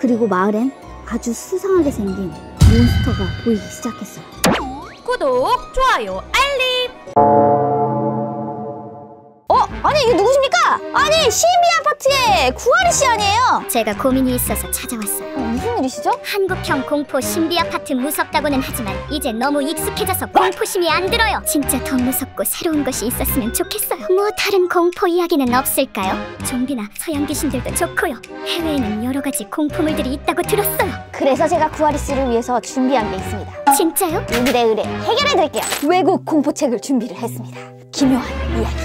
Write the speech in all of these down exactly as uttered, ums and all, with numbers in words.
그리고 마을엔 아주 수상하게 생긴 몬스터가 보이기 시작했어요. 구독, 좋아요, 알림! 어? 아니 이게 누구십니까? 아니 신비아파트의 구하리씨 아니에요? 제가 고민이 있어서 찾아왔어요. 어, 무슨 일이시죠? 한국형 공포 신비아파트 무섭다고는 하지만 이제 너무 익숙해져서 공포심이 안 들어요. 진짜 더 무섭고 새로운 것이 있었으면 좋겠어요. 뭐 다른 공포 이야기는 없을까요? 좀비나 서양 귀신들도 좋고요. 해외에는 여러 가지 공포물들이 있다고 들었어요. 그래서 제가 구하리씨를 위해서 준비한 게 있습니다. 진짜요? 의뢰 의뢰 해결해드릴게요. 외국 공포책을 준비를 했습니다. 기묘한 이야기.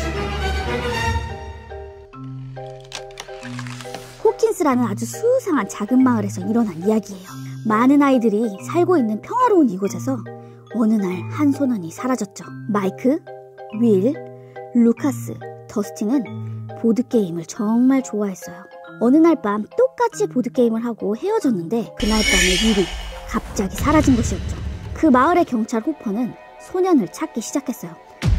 호킨스라는 아주 수상한 작은 마을에서 일어난 이야기예요. 많은 아이들이 살고 있는 평화로운 이곳에서 어느 날 한 소년이 사라졌죠. 마이크, 윌, 루카스, 더스틴은 보드게임을 정말 좋아했어요. 어느 날 밤 똑같이 보드게임을 하고 헤어졌는데 그날 밤에 윌이 갑자기 사라진 것이었죠. 그 마을의 경찰 호퍼는 소년을 찾기 시작했어요.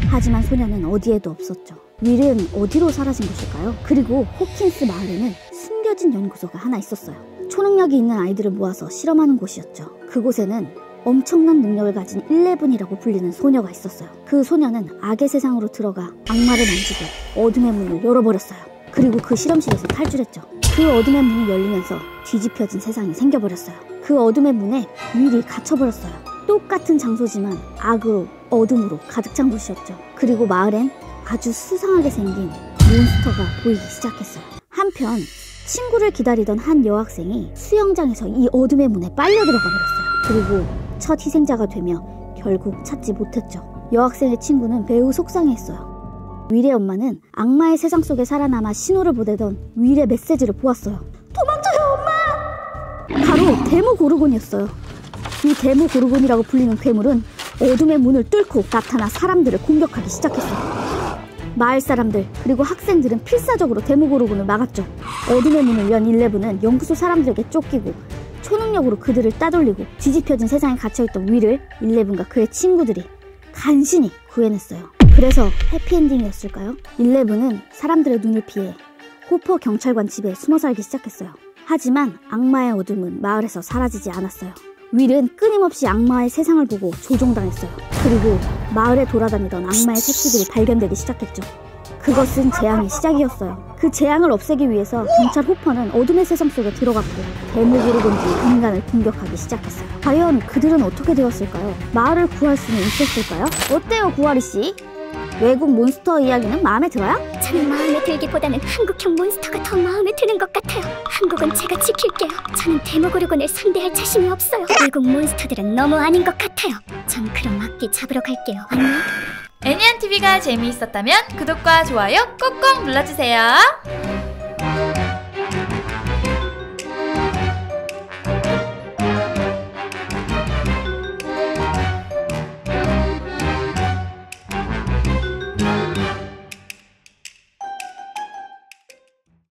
하지만 소년은 어디에도 없었죠. 윌은 어디로 사라진 것일까요? 그리고 호킨스 마을에는 숨겨진 연구소가 하나 있었어요. 초능력이 있는 아이들을 모아서 실험하는 곳이었죠. 그곳에는 엄청난 능력을 가진 일레븐이라고 불리는 소녀가 있었어요. 그 소녀는 악의 세상으로 들어가 악마를 만지고 어둠의 문을 열어버렸어요. 그리고 그 실험실에서 탈출했죠. 그 어둠의 문이 열리면서 뒤집혀진 세상이 생겨버렸어요. 그 어둠의 문에 윌이 갇혀버렸어요. 똑같은 장소지만 악으로 어둠으로 가득 찬 곳이었죠. 그리고 마을엔 아주 수상하게 생긴 몬스터가 보이기 시작했어요. 한편 친구를 기다리던 한 여학생이 수영장에서 이 어둠의 문에 빨려 들어가 버렸어요. 그리고 첫 희생자가 되며 결국 찾지 못했죠. 여학생의 친구는 매우 속상했어요. 윌의 엄마는 악마의 세상 속에 살아남아 신호를 보내던 윌의 메시지를 보았어요. 도망쳐요, 엄마! 바로 데모고르곤이었어요. 이 데모고르곤이라고 불리는 괴물은 어둠의 문을 뚫고 나타나 사람들을 공격하기 시작했어요. 마을 사람들 그리고 학생들은 필사적으로 데모고르곤을 막았죠. 어둠의 문을 연 일레븐은 연구소 사람들에게 쫓기고 초능력으로 그들을 따돌리고 뒤집혀진 세상에 갇혀있던 윌을 일레븐과 그의 친구들이 간신히 구해냈어요. 그래서 해피엔딩이었을까요? 일레븐은 사람들의 눈을 피해 호퍼 경찰관 집에 숨어 살기 시작했어요. 하지만 악마의 어둠은 마을에서 사라지지 않았어요. 윌은 끊임없이 악마의 세상을 보고 조종당했어요. 그리고 마을에 돌아다니던 악마의 새끼들이 발견되기 시작했죠. 그것은 재앙의 시작이었어요. 그 재앙을 없애기 위해서 경찰 호퍼는 어둠의 세상 속에 들어갔고 데모고르곤이 인간을 공격하기 시작했어요. 과연 그들은 어떻게 되었을까요? 마을을 구할 수는 있었을까요? 어때요, 구하리씨? 외국 몬스터 이야기는 마음에 들어요? 저는 마음에 들기보다는 한국형 몬스터가 더 마음에 드는 것 같아요. 한국은 제가 지킬게요. 저는 데모고르곤을 상대할 자신이 없어요. 외국 몬스터들은 너무 아닌 것 같아요. 전 그럼 악기 잡으러 갈게요. 안녕. 애니안티비가 재미있었다면 구독과 좋아요 꼭꼭 눌러주세요.